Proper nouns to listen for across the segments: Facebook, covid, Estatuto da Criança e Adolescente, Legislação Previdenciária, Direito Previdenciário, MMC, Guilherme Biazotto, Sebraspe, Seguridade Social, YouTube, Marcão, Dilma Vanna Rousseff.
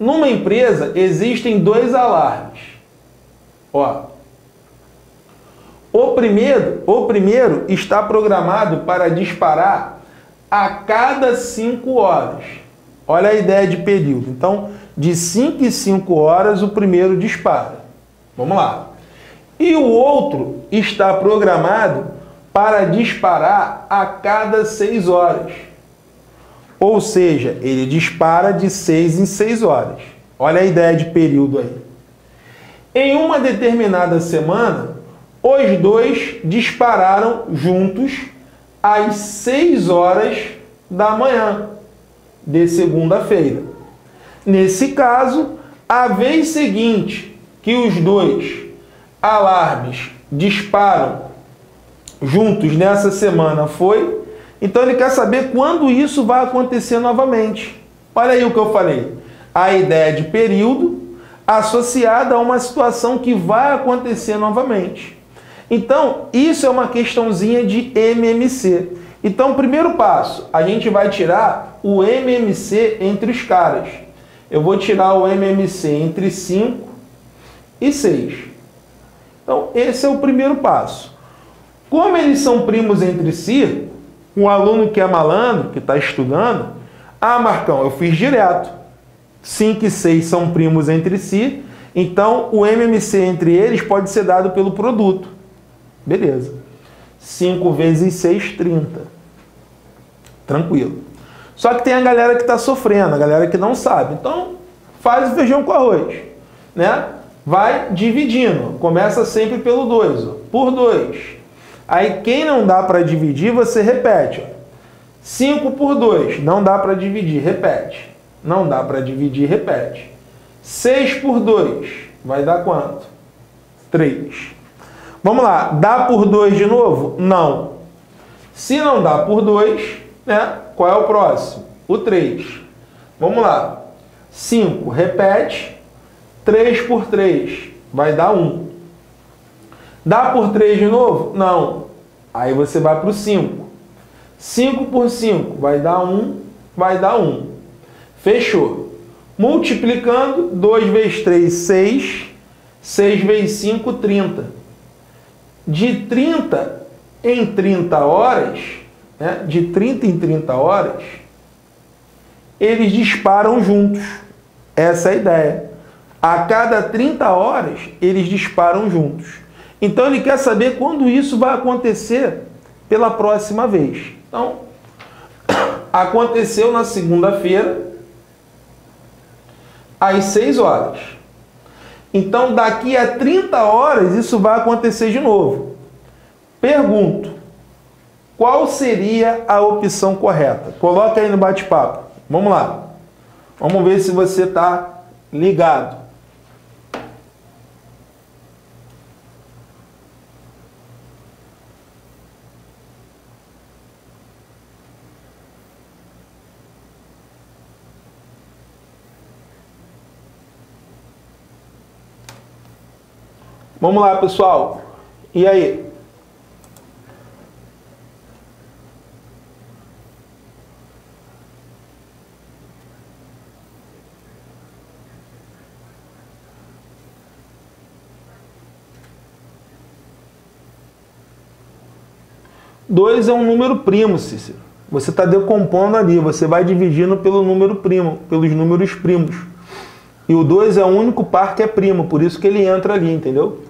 Numa empresa, existem dois alarmes. Ó, o primeiro está programado para disparar a cada 5 horas. Olha a ideia de período. Então, de 5 em 5 horas, o primeiro dispara. Vamos lá. E o outro está programado para disparar a cada 6 horas. Ou seja, ele dispara de 6 em 6 horas. Olha a ideia de período aí. Em uma determinada semana, os dois dispararam juntos às 6 horas da manhã de segunda-feira. Nesse caso, a vez seguinte que os dois alarmes disparam juntos nessa semana foi... Então ele quer saber quando isso vai acontecer novamente. Olha aí o que eu falei. A ideia de período associada a uma situação que vai acontecer novamente. Então, isso é uma questãozinha de MMC. Então, primeiro passo, a gente vai tirar o MMC entre os caras. Eu vou tirar o MMC entre 5 e 6. Então, esse é o primeiro passo. Como eles são primos entre si, um aluno que é malandro, que está estudando, ah, Marcão, eu fiz direto. 5 e 6 são primos entre si, então o MMC entre eles pode ser dado pelo produto. Beleza. 5 vezes 6, 30. Tranquilo. Só que tem a galera que está sofrendo, a galera que não sabe. Então, faz o feijão com arroz, né? Vai dividindo. Começa sempre pelo 2, por 2. Aí, quem não dá para dividir, você repete. 5 por 2, não dá para dividir, repete. Não dá para dividir, repete. 6 por 2, vai dar quanto? 3. Vamos lá, dá por 2 de novo? Não. Se não dá por 2, né? Qual é o próximo? O 3. Vamos lá. 5, repete. 3 por 3 vai dar 1. Dá por 3 de novo? Não. Aí você vai para o 5. 5 por 5 vai dar 1, vai dar 1. Fechou. Multiplicando, 2 vezes 3, 6. 6 vezes 5, 30. De 30 em 30 horas, né? De 30 em 30 horas, eles disparam juntos. Essa é a ideia. A cada 30 horas, eles disparam juntos. Então, ele quer saber quando isso vai acontecer pela próxima vez. Então, aconteceu na segunda-feira, às 6 horas. Então, daqui a 30 horas, isso vai acontecer de novo. Pergunto, qual seria a opção correta? Coloca aí no bate-papo. Vamos lá. Vamos ver se você está ligado. Vamos lá, pessoal. E aí? Dois é um número primo, Cícero. Você está decompondo ali, você vai dividindo pelo número primo, pelos números primos. E o 2 é o único par que é primo, por isso que ele entra ali, entendeu?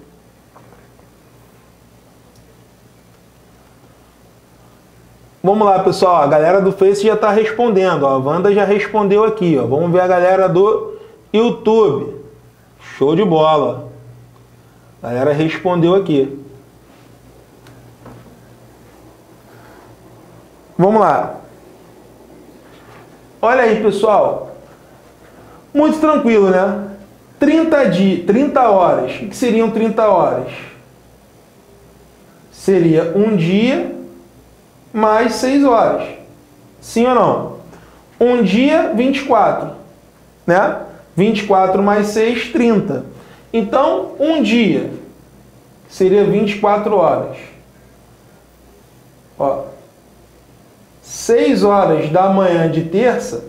Vamos lá, pessoal. A galera do Face já está respondendo. Ó. A Wanda já respondeu aqui. Ó. Vamos ver a galera do YouTube. Show de bola. A galera respondeu aqui. Vamos lá. Olha aí, pessoal. Muito tranquilo, né? 30 horas. O que seriam 30 horas? Seria um dia... mais 6 horas. Sim ou não? Um dia, 24. Né? 24 mais 6, 30. Então, um dia seria 24 horas. Ó, 6 horas da manhã de terça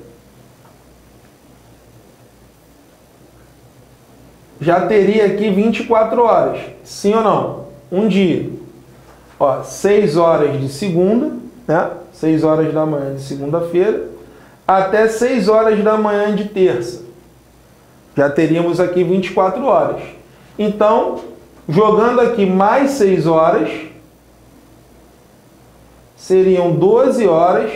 já teria aqui 24 horas, sim ou não? Um dia. Ó, 6 horas de segunda, né? 6 horas da manhã de segunda-feira, até 6 horas da manhã de terça. Já teríamos aqui 24 horas. Então, jogando aqui mais 6 horas, seriam 12 horas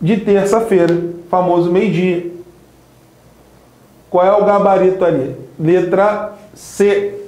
de terça-feira, famoso meio-dia. Qual é o gabarito ali? Letra C.